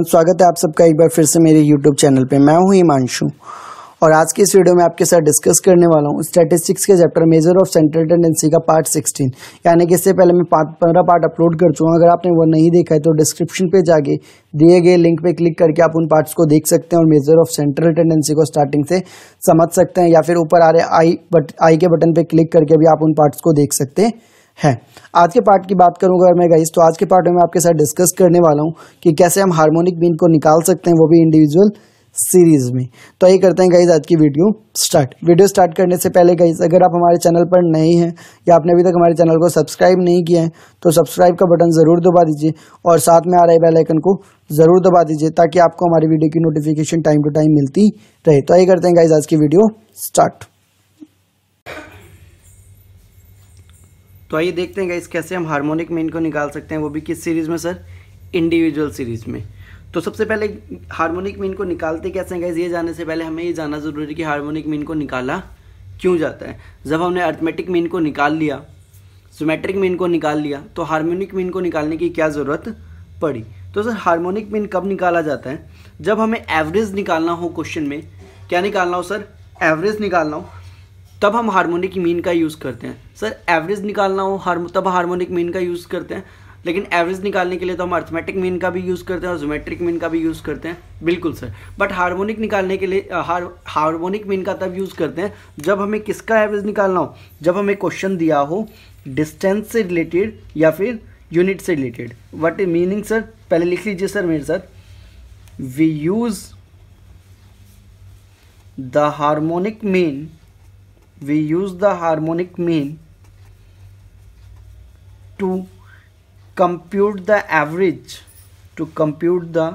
Everyone, स्वागत है आप सबका एक बार फिर से मेरे YouTube चैनल पे। मैं हूं हिमांशू और आज की इस वीडियो में आपके साथ डिस्कस करने वाला हूं स्टेटिस्टिक्स के chapter measure of central tendency का पार्ट 16, यानी कि इससे पहले मैं 15 पार्ट अपलोड कर चुका हूं। अगर आपने वो नहीं देखा है तो डिस्क्रिप्शन पे जाके दिए गए लिंक पे क्लिक करके आप उन पार्ट्स को देख सकते हैं और मेजर ऑफ सेंट्रल टेंडेंसी को स्टार्टिंग से समझ सकते हैं, या फिर ऊपर आ रहे आई के बटन पर क्लिक करके भी आप उन पार्ट्स को देख सकते हैं। आज के पार्ट की बात करूंगा अगर मैं गाइस, तो आज के पार्ट में मैं आपके साथ डिस्कस करने वाला हूं कि कैसे हम हार्मोनिक मीन को निकाल सकते हैं, वो भी इंडिविजुअल सीरीज में। तो ये करते हैं गाइस आज की वीडियो स्टार्ट। वीडियो स्टार्ट करने से पहले गाइस, अगर आप हमारे चैनल पर नए हैं या आपने अभी तक हमारे चैनल को सब्सक्राइब नहीं किया है तो सब्सक्राइब का बटन ज़रूर दबा दीजिए और साथ में आ रहे बेल आइकन को ज़रूर दबा दीजिए ताकि आपको हमारी वीडियो की नोटिफिकेशन टाइम टू टाइम मिलती रहे। तो ये करते हैं गाइस आज की वीडियो स्टार्ट। तो आइए देखते हैं गाइस कैसे हम हार्मोनिक मीन को निकाल सकते हैं, वो भी किस सीरीज़ में सर, इंडिविजुअल सीरीज़ में। तो सबसे पहले हार्मोनिक मीन को निकालते कैसे हैं गाइस, ये जानने से पहले हमें ये जानना ज़रूरी है कि हार्मोनिक मीन को निकाला क्यों जाता है। जब हमने अर्थमेटिक मीन को निकाल लिया, ज्योमेट्रिक मीन को निकाल लिया, तो हार्मोनिक मीन को निकालने की क्या ज़रूरत पड़ी। तो सर हार्मोनिक मीन कब निकाला जाता है, जब हमें एवरेज निकालना हो, क्वेश्चन में क्या निकालना हो सर, एवरेज निकालना हो, तब हम हार्मोनिक मीन का यूज़ करते हैं। सर एवरेज निकालना हो तब हार्मोनिक मीन का यूज़ करते हैं, लेकिन एवरेज निकालने के लिए तो हम अर्थमेटिक मीन का भी यूज़ करते हैं और ज्योमेट्रिक मीन का भी यूज़ करते हैं, बिल्कुल सर। बट हार्मोनिक निकालने के लिए हार्मोनिक मीन का तब यूज़ करते हैं जब हमें किसका एवरेज निकालना हो, जब हमें क्वेश्चन दिया हो डिस्टेंस से रिलेटेड या फिर यूनिट से रिलेटेड। वट मीनिंग सर, पहले लिख लीजिए सर मेरे साथ, we use the harmonic mean, we use the harmonic mean to compute the average, to compute the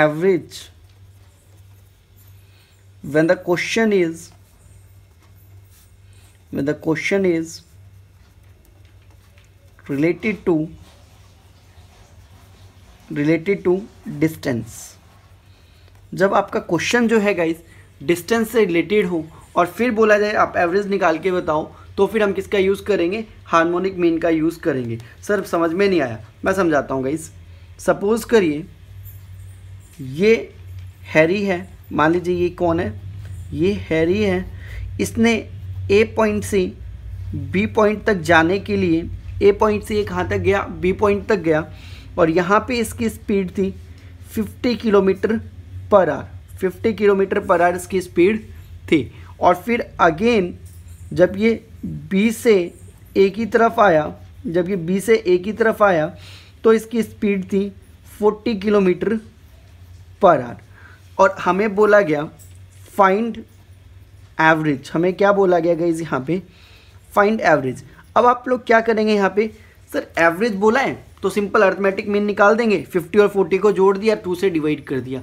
average when the question is, when the question is related to distance। जब आपका question जो है guys distance से related हो और फिर बोला जाए आप एवरेज निकाल के बताओ, तो फिर हम किसका यूज़ करेंगे, हार्मोनिक मीन का यूज़ करेंगे। सर समझ में नहीं आया, मैं समझाता हूँ गाइस। सपोज़ करिए ये हैरी है, मान लीजिए ये कौन है, ये हैरी है। इसने ए पॉइंट से बी पॉइंट तक जाने के लिए, ए पॉइंट से ये कहाँ तक गया, बी पॉइंट तक गया, और यहाँ पे इसकी स्पीड थी 50 kilometre per hour, 50 kilometre per hour इसकी स्पीड थी। और फिर अगेन जब ये बी से ए की तरफ आया, जब ये बी से ए की तरफ आया तो इसकी स्पीड थी 40 किलोमीटर पर आवर। और हमें बोला गया फाइंड एवरेज, हमें क्या बोला गया गाइस यहाँ पे, फाइंड एवरेज। अब आप लोग क्या करेंगे यहाँ पे, सर एवरेज बोला है तो सिंपल अर्थमेटिक मीन निकाल देंगे, 50 और 40 को जोड़ दिया, 2 से डिवाइड कर दिया।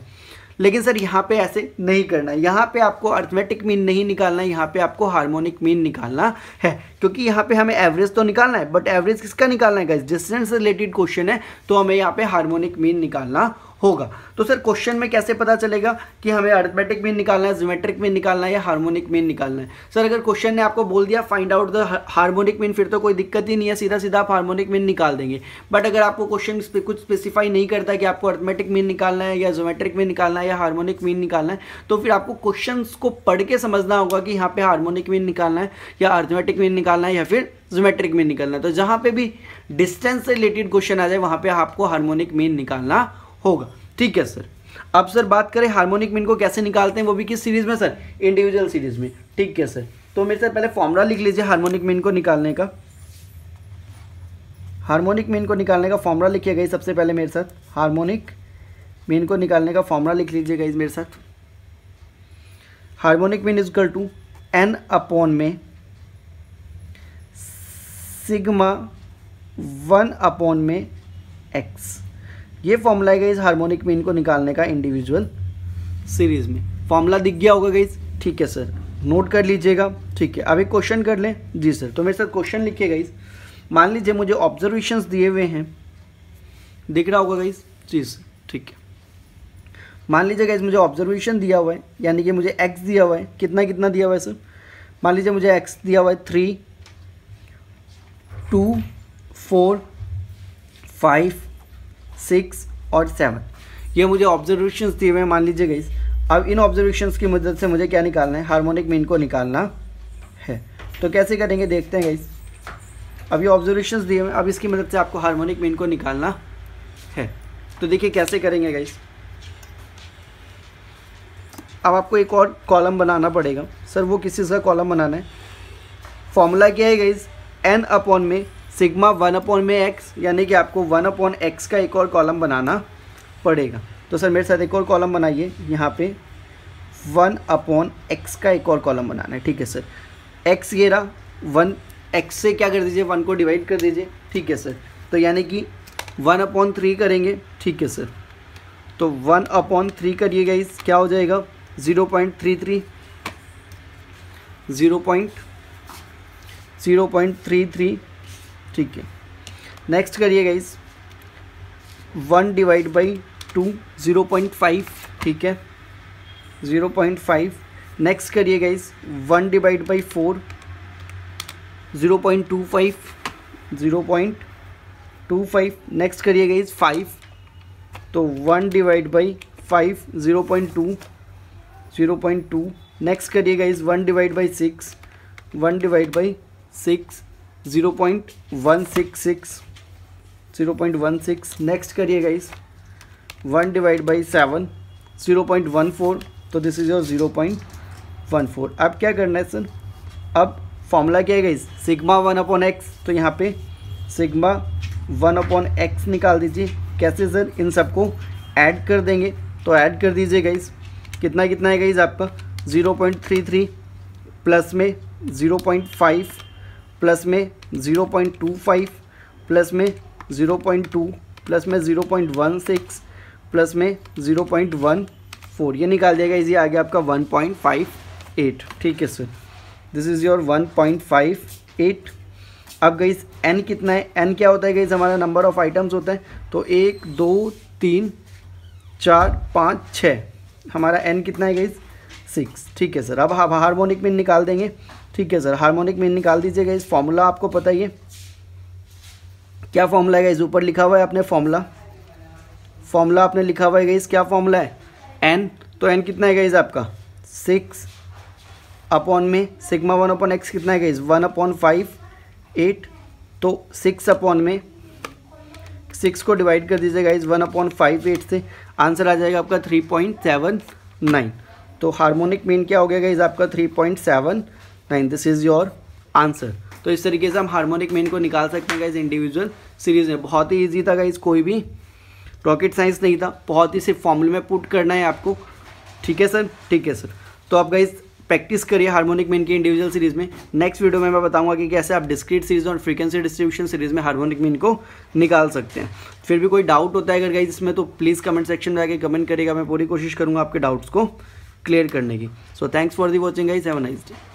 लेकिन सर यहाँ पे ऐसे नहीं करना है, यहाँ पे आपको अर्थमेटिक मीन नहीं निकालना है, यहाँ पे आपको हार्मोनिक मीन निकालना है, क्योंकि यहाँ पे हमें एवरेज तो निकालना है बट एवरेज किसका निकालना है गाइस, डिस्टेंस से रिलेटेड क्वेश्चन है तो हमें यहाँ पे हार्मोनिक मीन निकालना होगा। तो सर क्वेश्चन में कैसे पता चलेगा कि हमें अर्थमेटिक मीन निकालना है, ज्योमेट्रिक मीन निकालना है या हार्मोनिक मीन निकालना है। सर अगर क्वेश्चन ने आपको बोल दिया find out the harmonic mean, फिर तो कोई दिक्कत ही नहीं है, सीधा सीधा आप हार्मोनिक मीन निकाल देंगे। बट अगर आपको क्वेश्चन कुछ स्पेसिफाई नहीं करता कि आपको अर्थमेटिक मीन निकालना है या ज्योमेट्रिक मीन निकालना है या हार्मोनिक मीन निकालना है, तो फिर आपको क्वेश्चन को पढ़ के समझना होगा कि यहाँ पे हार्मोनिक मीन निकालना है या अर्थमेटिक मीन निकालना है या फिर ज्योमेट्रिक मीन निकालना है। तो जहाँ पे भी डिस्टेंस से रिलेटेड क्वेश्चन आ जाए वहाँ पे आपको हार्मोनिक मीन निकालना होगा, ठीक है सर। अब सर बात करें हार्मोनिक मीन को कैसे निकालते हैं, वो भी किस सीरीज में सर, इंडिविजुअल सीरीज में, ठीक है सर। तो मेरे सर पहले फॉर्मूला लिख लीजिए हार्मोनिक मीन को निकालने का, हार्मोनिक मीन को निकालने का फॉर्मूला लिखिए गाइस। सबसे पहले मेरे साथ हार्मोनिक मीन को निकालने का फॉर्मूला लिख लीजिए गाइस मेरे साथ, harmonic mean is equal to n upon में सिग्मा 1 अपॉन में एक्स। ये फॉर्मूला है गाइस हार्मोनिक मीन को निकालने का इंडिविजुअल सीरीज में। फॉर्मूला दिख गया होगा गाइस, ठीक है सर, नोट कर लीजिएगा, ठीक है। अब एक क्वेश्चन कर लें जी सर। तो मेरे साथ क्वेश्चन लिखिए गाइस, मान लीजिए मुझे ऑब्जर्वेशंस दिए हुए हैं, दिख रहा होगा गाइस जी सर, ठीक है। मान लीजिए गाइस मुझे ऑब्जर्वेशन दिया हुआ है, यानी कि मुझे एक्स दिया हुआ है, कितना कितना दिया हुआ है सर, मान लीजिए मुझे एक्स दिया हुआ है 3, 2, 4, 5, 6 और 7। ये मुझे ऑब्जर्वेशंस दिए हुए हैं, मान लीजिए गाइस। अब इन ऑब्जर्वेशंस की मदद से मुझे क्या निकालना है, हार्मोनिक मीन को निकालना है। तो कैसे करेंगे देखते हैं गाइस। अब ये ऑब्जर्वेशंस दिए हुए हैं, अब इसकी मदद से आपको हार्मोनिक मीन को निकालना है। तो देखिए कैसे करेंगे गाइस। अब आपको एक और कॉलम बनाना पड़ेगा। सर वो किस चीज़ का कॉलम बनाना है, फॉर्मूला क्या है गाइस, एन अपॉन में सिग्मा 1 अपॉन में एक्स, यानी कि आपको 1 अपॉन एक्स का एक और कॉलम बनाना पड़ेगा। तो सर मेरे साथ एक और कॉलम बनाइए, यहाँ पे 1 अपॉन एक्स का एक और कॉलम बनाना है। ठीक है सर, एक्स ये रहा, 1 एक्स से क्या कर दीजिए, 1 को डिवाइड कर दीजिए। ठीक है सर, तो यानी कि 1 अपॉन 3 करेंगे। ठीक है सर, तो 1 अपॉन 3 करिएगा, इस क्या हो जाएगा 0.33 ठीक है। नेक्स्ट करिएगा इस 1 डिवाइड बाई 2 0.5 ठीक है 0.5। नेक्स्ट करिएगा इस 1 डिवाइड बाई 4 0.25 नेक्स्ट करिएगा इस 5 तो 1 डिवाइड बाई 5 0.2 नेक्स्ट करिएगा इस 1 डिवाइड बाई 6 0.166 नेक्स्ट करिएगा इस 1 डिवाइड बाई 7 0.14 तो दिस इज योर 0.14। अब क्या करना है सर, अब फॉर्मूला क्या है गाइस, सिग्मा 1 अपॉन एक्स, तो यहाँ पे सिग्मा 1 अपॉन एक्स निकाल दीजिए। कैसे सर, इन सबको ऐड कर देंगे, तो ऐड कर दीजिए गाइस। कितना है गाइस आपका 0.33 प्लस में 0.5 प्लस में 0.25 प्लस में 0.2 प्लस में 0.16 प्लस में 0.14, ये निकाल दिया गाइस। ये आ गया आपका 1.58 ठीक है सर, दिस इज़ योर 1.58। अब गाइस n कितना है, n क्या होता है गाइस, हमारा नंबर ऑफ आइटम्स होता है। तो 1 2 3 4 5 6 हमारा n कितना है गाइस 6 ठीक है सर। अब हार्मोनिक मीन निकाल देंगे। ठीक है सर, हार्मोनिक मीन निकाल दीजिए गाइस। फॉर्मूला आपको पता ही है, क्या फॉर्मूला है गाइस, ऊपर लिखा हुआ है आपने फॉर्मूला आपने लिखा हुआ है गाइस। क्या फॉर्मूला है, n, तो n कितना है गाइस आपका 6 अपॉन में सिग्मा 1 अपॉन एक्स कितना है गाइस 1 अपॉन 58 तो 6 अपॉन में 6 को डिवाइड कर दीजिए गाइस 1 अपॉन 58 से, आंसर आ जाएगा आपका 3.79। तो हार्मोनिक मीन क्या हो गया गाइस आपका 3.79, दिस इज़ योर आंसर। तो इस तरीके से हम हार्मोनिक मीन को निकाल सकते हैं गाइस इंडिविजुअल सीरीज़ में। बहुत ही ईजी था गाइस, कोई भी रॉकेट साइंस नहीं था, बहुत ही सिर्फ फॉर्मूले में पुट करना है आपको। ठीक है सर, ठीक है सर। तो आप गाइस प्रैक्टिस करिए हार्मोनिक मीन की इंडिविजुअल सीरीज़ में। नेक्स्ट वीडियो में मैं बताऊंगा कि कैसे आप डिस्क्रीट सीरीज और फ्रिक्वेंसी डिस्ट्रीब्यूशन सीरीज़ में हार्मोनिक मीन को निकाल सकते हैं। फिर भी कोई डाउट होता है अगर गाइस इसमें, तो प्लीज़ कमेंट सेक्शन में आके कमेंट करिएगा। मैं पूरी कोशिश करूँगा आपके डाउट्स को क्लियर करने की। So thanks for the watching guys, have a nice day.